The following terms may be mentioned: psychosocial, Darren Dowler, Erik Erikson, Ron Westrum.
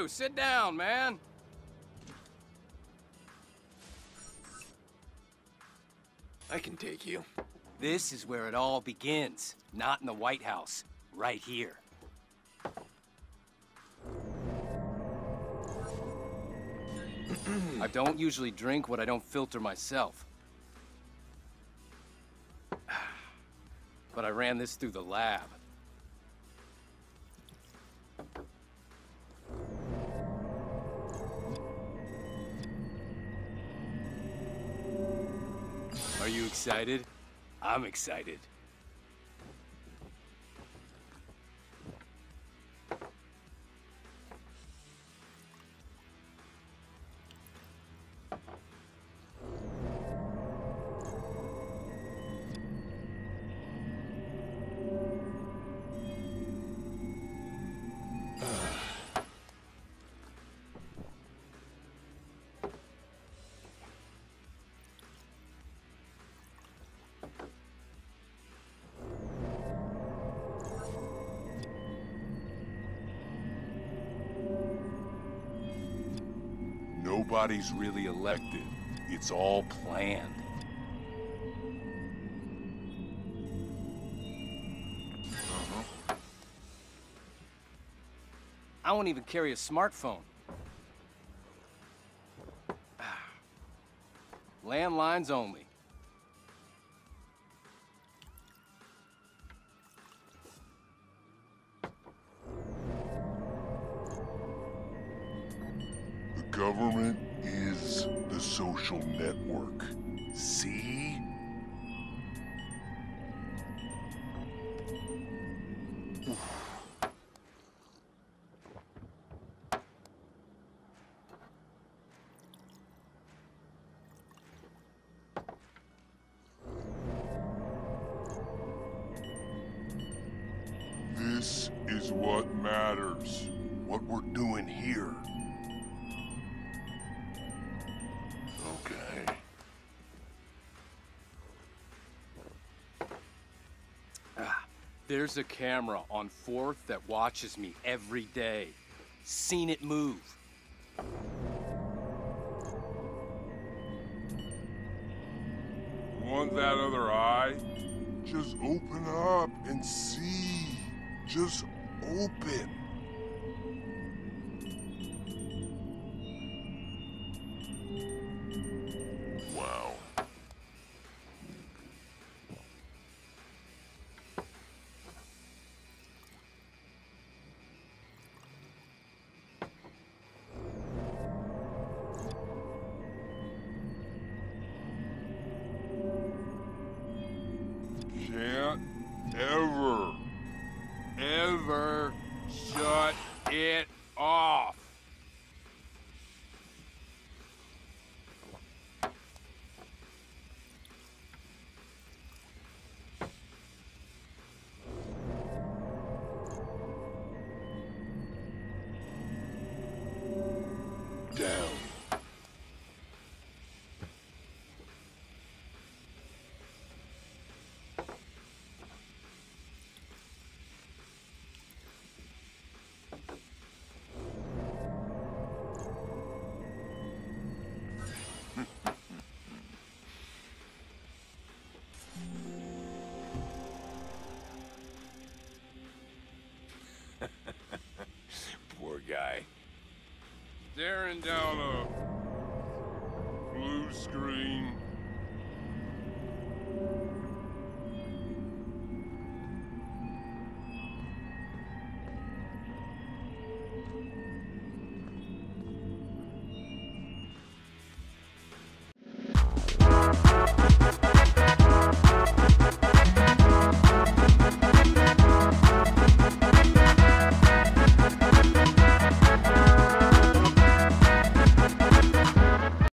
do? Sit down, man. I can take you. This is where it all begins. Not in the White House. Right here. I don't usually drink what I don't filter myself. But I ran this through the lab. Are you excited? I'm excited. Nobody's really elected. It's all planned. I won't even carry a smartphone. Landlines only. Government is the social network. See? This is what matters. What we're doing here. There's a camera on 4th that watches me every day. Seen it move. Want that other eye? Just open up and see. Just open. Can't ever shut it off. Down. Poor guy. Darren Dowler. Blue screen.